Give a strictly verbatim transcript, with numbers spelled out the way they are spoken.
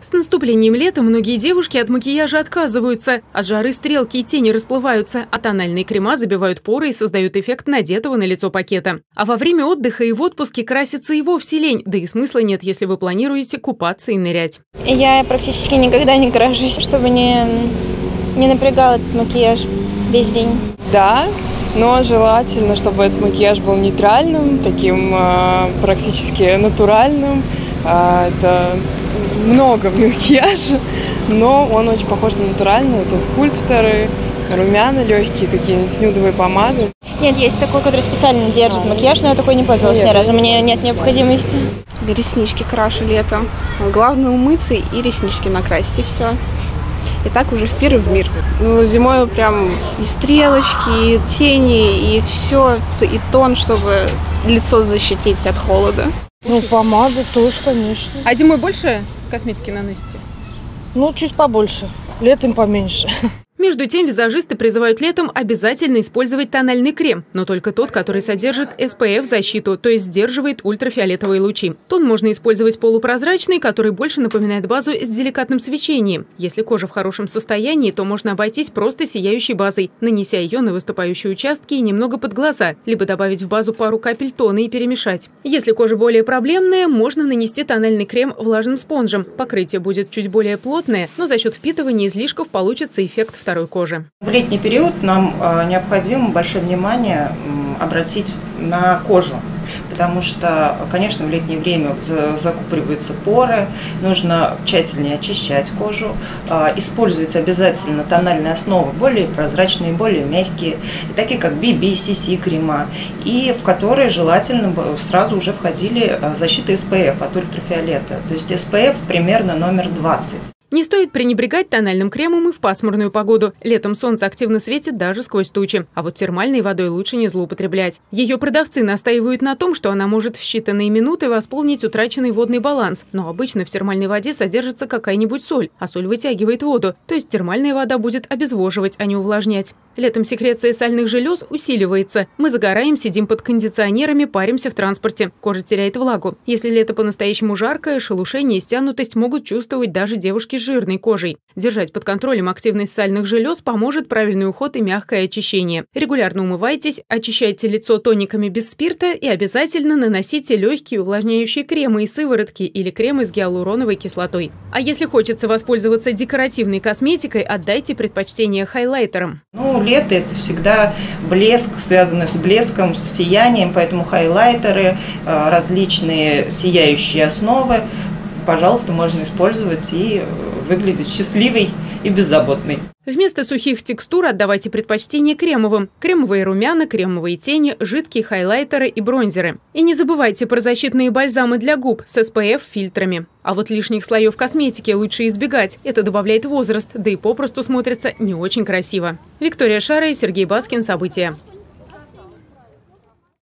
С наступлением лета многие девушки от макияжа отказываются. От жары стрелки и тени расплываются, а тональные крема забивают поры и создают эффект надетого на лицо пакета. А во время отдыха и в отпуске краситься и вовсе лень, да и смысла нет, если вы планируете купаться и нырять. Я практически никогда не крашусь, чтобы не, не напрягал этот макияж весь день. Да, но желательно, чтобы этот макияж был нейтральным, таким практически натуральным. Это много макияжа, но он очень похож на натуральный. Это скульпторы, румяна легкие, какие-нибудь нюдовые помады. Нет, есть такой, который специально держит макияж, но я такой не пользовалась ни разу, мне нет необходимости. Реснички крашу летом. Главное умыться и реснички накрасить, и все. И так уже в пир и в мир. Ну, зимой прям и стрелочки, и тени, и все, и тон, чтобы лицо защитить от холода. Ну, помаду тоже, конечно. А зимой больше косметики наносите? Ну, чуть побольше. Летом поменьше. Между тем, визажисты призывают летом обязательно использовать тональный крем, но только тот, который содержит эс пэ эф-защиту, то есть сдерживает ультрафиолетовые лучи. Тон можно использовать полупрозрачный, который больше напоминает базу с деликатным свечением. Если кожа в хорошем состоянии, то можно обойтись просто сияющей базой, нанеся ее на выступающие участки и немного под глаза, либо добавить в базу пару капель тона и перемешать. Если кожа более проблемная, можно нанести тональный крем влажным спонжем. Покрытие будет чуть более плотное, но за счет впитывания излишков получится эффект в второй кожи. В летний период нам необходимо большое внимание обратить на кожу, потому что, конечно, в летнее время закупориваются поры, нужно тщательнее очищать кожу, использовать обязательно тональные основы, более прозрачные, более мягкие, такие как би би, си си крема, и в которые желательно сразу уже входили защита эс пэ эф от ультрафиолета, то есть эс пэ эф примерно номер двадцать. Не стоит пренебрегать тональным кремом и в пасмурную погоду. Летом солнце активно светит даже сквозь тучи. А вот термальной водой лучше не злоупотреблять. Ее продавцы настаивают на том, что она может в считанные минуты восполнить утраченный водный баланс. Но обычно в термальной воде содержится какая-нибудь соль, а соль вытягивает воду. То есть термальная вода будет обезвоживать, а не увлажнять. Летом секреция сальных желез усиливается. Мы загораем, сидим под кондиционерами, паримся в транспорте. Кожа теряет влагу. Если лето по-настоящему жаркое, шелушение и стянутость могут чувствовать даже девушки с жирной кожей. Держать под контролем активность сальных желез поможет правильный уход и мягкое очищение. Регулярно умывайтесь, очищайте лицо тониками без спирта и обязательно наносите легкие увлажняющие кремы и сыворотки или кремы с гиалуроновой кислотой. А если хочется воспользоваться декоративной косметикой, отдайте предпочтение хайлайтерам. Ну, лето – это всегда блеск, связанный с блеском, с сиянием, поэтому хайлайтеры, различные сияющие основы, пожалуйста, можно использовать и выглядеть счастливой и беззаботной. Вместо сухих текстур отдавайте предпочтение кремовым. Кремовые румяна, кремовые тени, жидкие хайлайтеры и бронзеры. И не забывайте про защитные бальзамы для губ с эс пэ эф-фильтрами. А вот лишних слоев косметики лучше избегать. Это добавляет возраст, да и попросту смотрится не очень красиво. Виктория Шара и Сергей Баскин. События.